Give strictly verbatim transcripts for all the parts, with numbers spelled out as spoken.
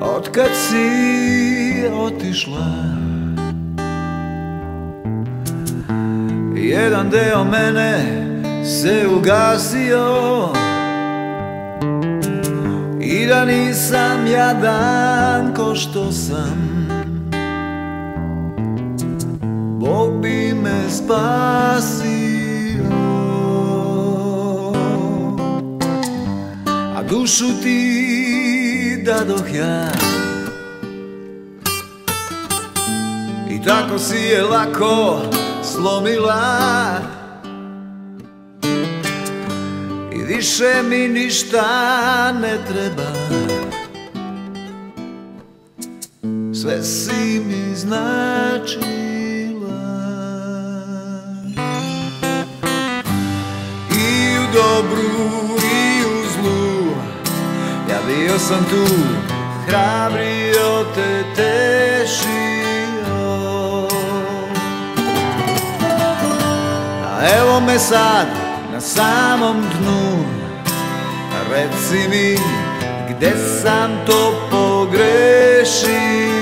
Откат си отишла, jedan deo mene se ugasio, i da nisam jadan ko što sam, Bog bi me spasio. A dušu ti dadoh ja, i tako si je lako slomila, i više mi ništa ne treba, sve si mi značila. I u dobru i u zlu, ja bio sam tu, hrabrio te tešio. A evo me sad na samom dnu, reci mi gde sam to pogrešio.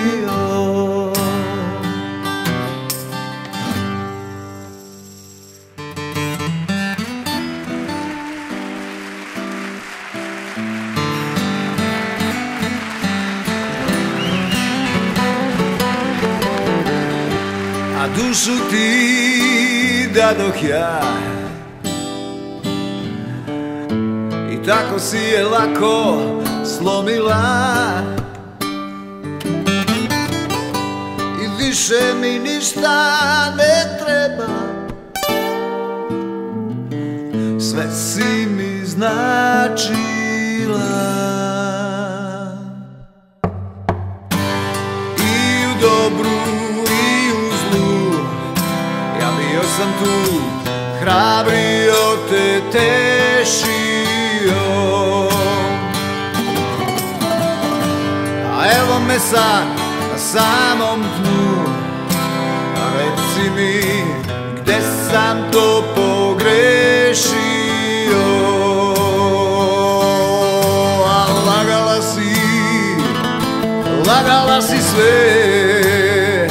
A dušu ti dadoh ja, i tako si je lako slomila, i više mi ništa ne treba, sve si mi značila. I u dobru i u zlu, ja bio sam tu, hrabrio te tešio. A evo me sad na samom dnu, reci mi gde sam to pogrešio. A lagala si, lagala si sve,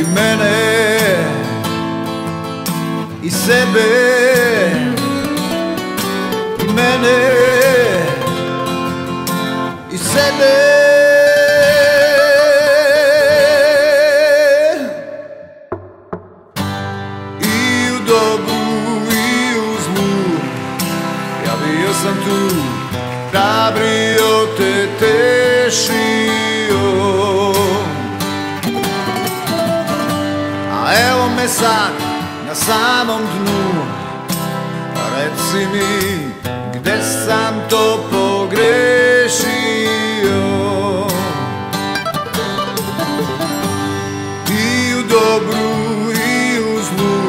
i mene i sebe, i mene i sebe. I u dobru i u zlu, ja bio sam tu, hrabrio te tešio. A evo me sad na samom dnu, reci mi gde sam to pogrešio. I u dobru i u zlu,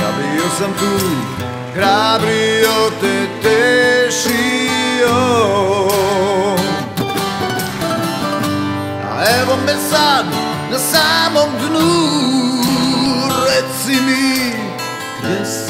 ja bio sam tu, hrabrio te tešio. A evo me sad na samom dnu, reci mi, yes.